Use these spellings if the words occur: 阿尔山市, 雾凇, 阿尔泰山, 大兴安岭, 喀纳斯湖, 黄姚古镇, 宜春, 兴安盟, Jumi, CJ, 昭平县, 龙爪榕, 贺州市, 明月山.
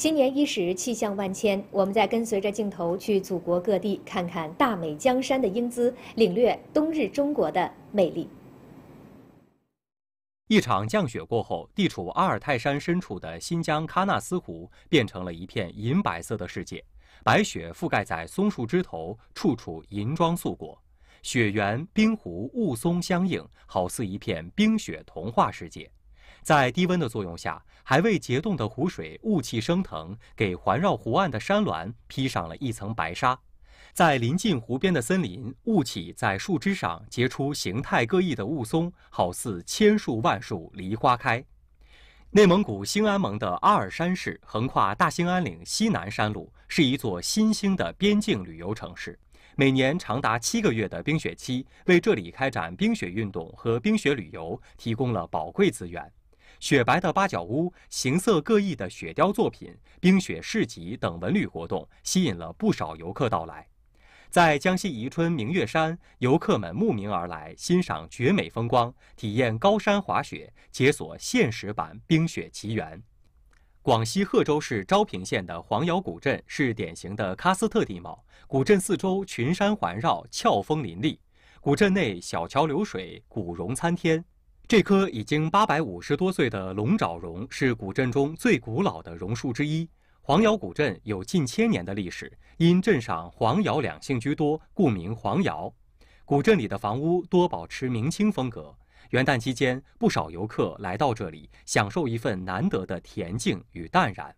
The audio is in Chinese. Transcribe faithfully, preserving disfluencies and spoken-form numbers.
新年伊始，气象万千。我们再跟随着镜头去祖国各地，看看大美江山的英姿，领略冬日中国的魅力。一场降雪过后，地处阿尔泰山深处的新疆喀纳斯湖变成了一片银白色的世界，白雪覆盖在松树枝头，处处银装素裹，雪原、冰湖、雾凇相映，好似一片冰雪童话世界。 在低温的作用下，还未结冻的湖水雾气升腾，给环绕湖岸的山峦披上了一层白纱。在临近湖边的森林，雾气在树枝上结出形态各异的雾凇，好似千树万树梨花开。内蒙古兴安盟的阿尔山市横跨大兴安岭西南山路，是一座新兴的边境旅游城市。 每年长达七个月的冰雪期，为这里开展冰雪运动和冰雪旅游提供了宝贵资源。雪白的八角屋、形色各异的雪雕作品、冰雪市集等文旅活动，吸引了不少游客到来。在江西宜春明月山，游客们慕名而来，欣赏绝美风光，体验高山滑雪，解锁现实版冰雪奇缘。 广西贺州市昭平县的黄姚古镇是典型的喀斯特地貌，古镇四周群山环绕，峭峰林立，古镇内小桥流水，古榕参天。这棵已经八百五十多岁的龙爪榕是古镇中最古老的榕树之一。黄姚古镇有近千年的历史，因镇上黄姚两姓居多，故名黄姚。古镇里的房屋多保持明清风格。 元旦期间，不少游客来到这里，享受一份难得的恬静与淡然。